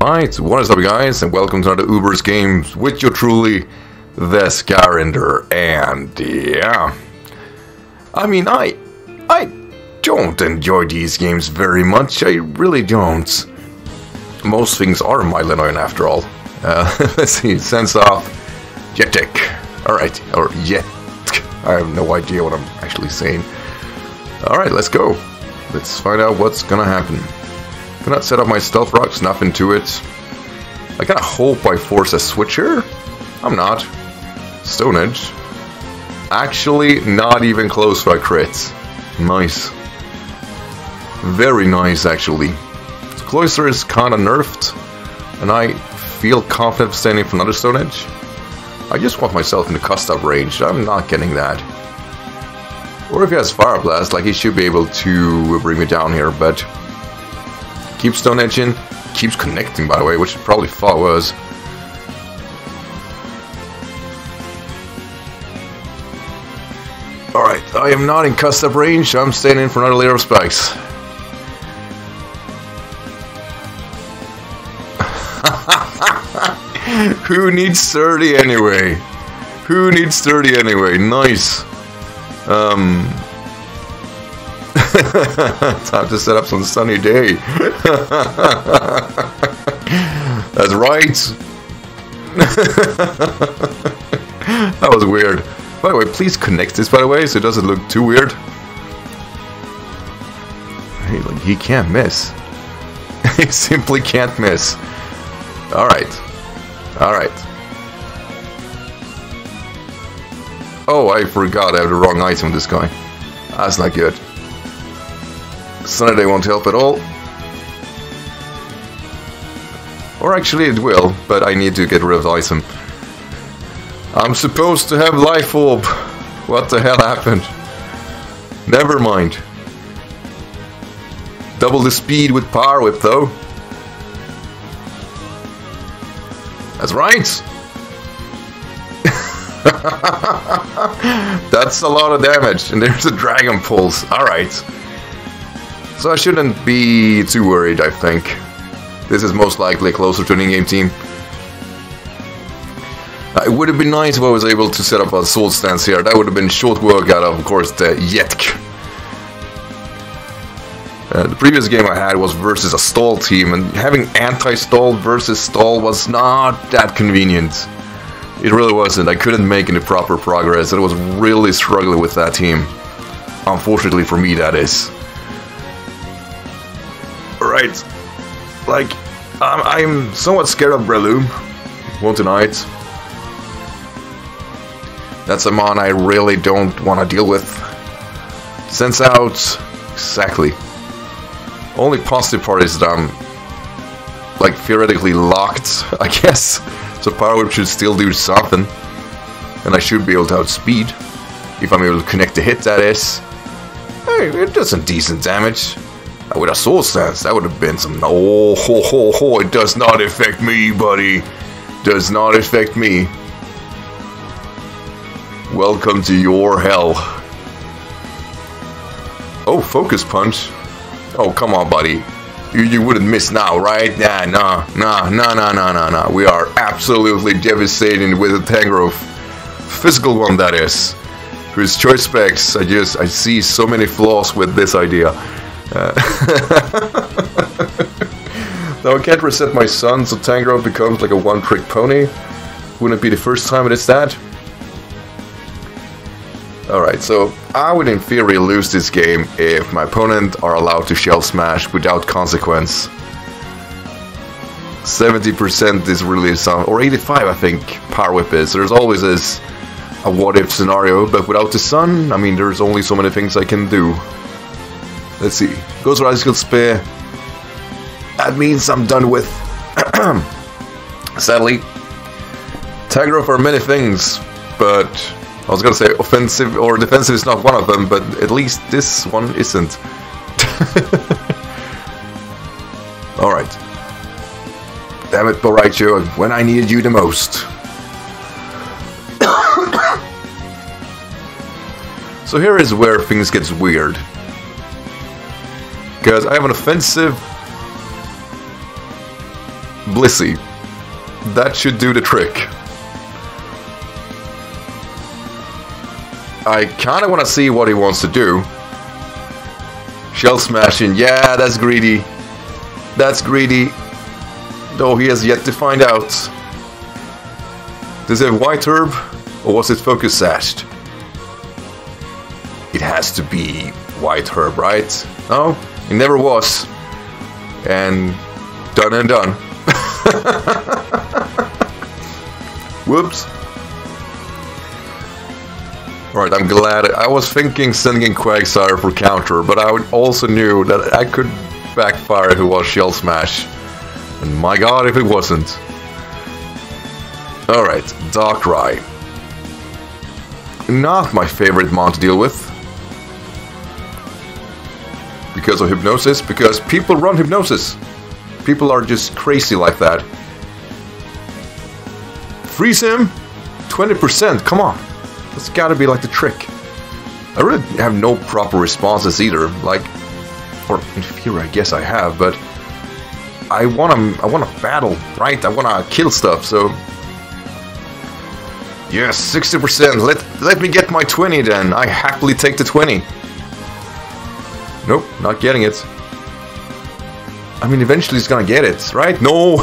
Alright, what is up guys, and welcome to another Uber's Games with you truly, the Skyrander, and yeah, I mean, I don't enjoy these games very much, I really don't. Most things are my Lenoyan after all. Let's see, sense off, Jetek, alright, or Jetek, I have no idea what I'm actually saying. Alright, let's go, let's find out what's gonna happen. Can I set up my stealth rocks? Nothing to it. I gotta hope I force a switch here. I'm not. Stone Edge. Actually, not even close to a crit. Nice. Very nice, actually. So Cloyster is kinda nerfed, and I feel confident standing for another Stone Edge. I just want myself in the Custap range. I'm not getting that. Or if he has Fire Blast, like he should be able to bring me down here, but. Keeps Stone Edge in, keeps connecting by the way, which I probably thought was. Alright, I am not in Custap range, I'm staying in for another layer of spikes. Who needs sturdy anyway? Who needs sturdy anyway? Nice. Time to set up some sunny day. That's right. That was weird. By the way, please connect this by the way so it doesn't look too weird. Hey, like, he can't miss. He simply can't miss. Alright. Alright. Oh, I forgot I have the wrong item on this guy. That's not good. Sunday won't help at all. Or actually it will, but I need to get rid of the item. I'm supposed to have Life Orb. What the hell happened? Never mind. Double the speed with Power Whip though. That's right! That's a lot of damage. And there's a Dragon Pulse. Alright. So I shouldn't be too worried, I think. This is most likely closer to an in-game team. It would have been nice if I was able to set up a sword stance here. That would have been short work out of course, the Jetek. The previous game I had was versus a stall team, and having anti-stall versus stall was not that convenient. It really wasn't. I couldn't make any proper progress, and I was really struggling with that team. Unfortunately for me, that is. Right, like, I'm somewhat scared of Breloom, won't deny it. That's a mon I really don't want to deal with. Sense out, exactly. Only positive part is that I'm, like, theoretically locked, I guess. So Power Whip should still do something. And I should be able to outspeed, if I'm able to connect the hit that is. Hey, it does some decent damage. With a soul sense, that would have been some. Oh, ho, ho, ho, it does not affect me, buddy. Does not affect me. Welcome to your hell. Oh, focus punch. Oh, come on, buddy. You wouldn't miss now, right? Nah. We are absolutely devastating with a Tangrowth. Physical one, that is. Whose choice specs, I see so many flaws with this idea. Now I can't reset my son, so Tangrowth becomes like a one-trick pony. Wouldn't it be the first time it is that? Alright, so I would in theory lose this game if my opponent are allowed to shell smash without consequence. 70% is really some, or 85 I think, Power Whip is. There's always this a what-if scenario, but without the sun, I mean there's only so many things I can do. Let's see. Goes for Icicle Spear. That means I'm done with. Sadly, Tangrowth are many things, but I was gonna say offensive or defensive is not one of them, but at least this one isn't. Alright. Damn it, Poraicho, when I needed you the most. So here is where things gets weird. Because I have an offensive Blissey. That should do the trick. I kind of want to see what he wants to do. Shell smashing. Yeah, that's greedy. That's greedy. Though he has yet to find out. Does it have White Herb? Or was it Focus Sashed? It has to be White Herb, right? No? It never was. And... done and done. Whoops. Alright, I'm glad. I was thinking sending Quagsire for counter, but I also knew that I could backfire if it was Shell Smash. And my god, if it wasn't. Alright, Darkrai. Not my favorite mon to deal with. Because of Hypnosis, because people run Hypnosis. People are just crazy like that. Freeze him! 20%, come on! That's gotta be like the trick. I really have no proper responses either, like... or Inferior, I guess I have, but... I wanna battle, right? I wanna kill stuff, so... Yes, 60%. Let me get my 20 then. I happily take the 20. Nope, not getting it. I mean, eventually he's gonna get it, right? No,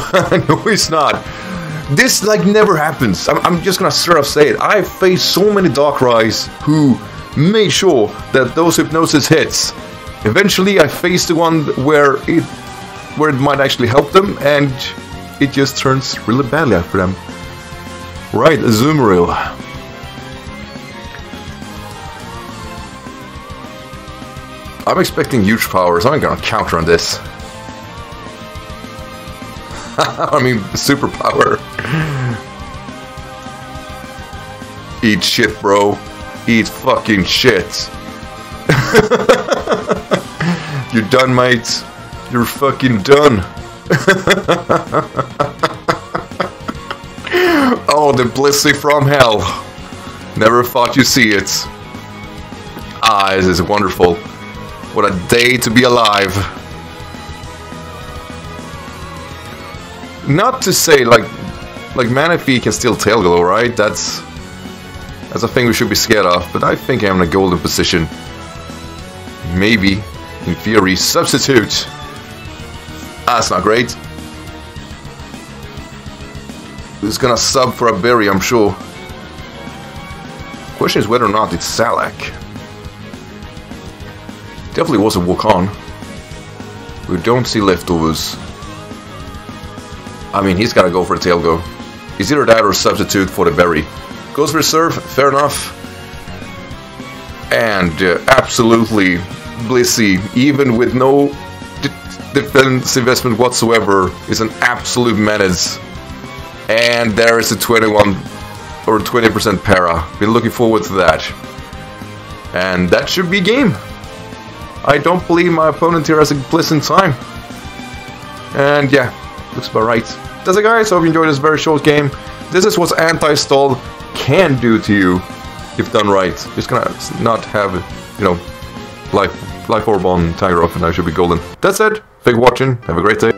no he's not. This, like, never happens. I'm just gonna straight up say it. I faced so many Darkrai's who made sure that those Hypnosis hits. Eventually I faced the one where it might actually help them, and it just turns really badly out for them. Right, Azumarill. I'm expecting huge powers. I'm gonna counter on this. I mean, superpower. Eat shit, bro. Eat fucking shit. You're done, mate. You're fucking done. Oh, the Blissey from hell. Never thought you'd see it. Ah, this is wonderful. What a day to be alive. Not to say, like Manaphy can still tailglow, right? That's a thing we should be scared of, but I think I'm in a golden position. Maybe. In theory, substitute. That's not great. It's gonna sub for a berry, I'm sure. Question is whether or not it's Salak. Definitely was a walk-on. We don't see leftovers. I mean, he's gotta go for a tailglow. He's either that or substitute for the berry. Goes for reserve, fair enough. And absolutely Blissey, even with no defense investment whatsoever, is an absolute menace. And there is a 21 or 20% para. Been looking forward to that. And that should be game. I don't believe my opponent here has a pleasant time. And yeah, looks about right. That's it, guys. Hope you enjoyed this very short game. This is what anti-stall can do to you if done right. Just gonna not have, you know, life orb on Tangrowth, and I should be golden. That's it. Thanks for watching. Have a great day.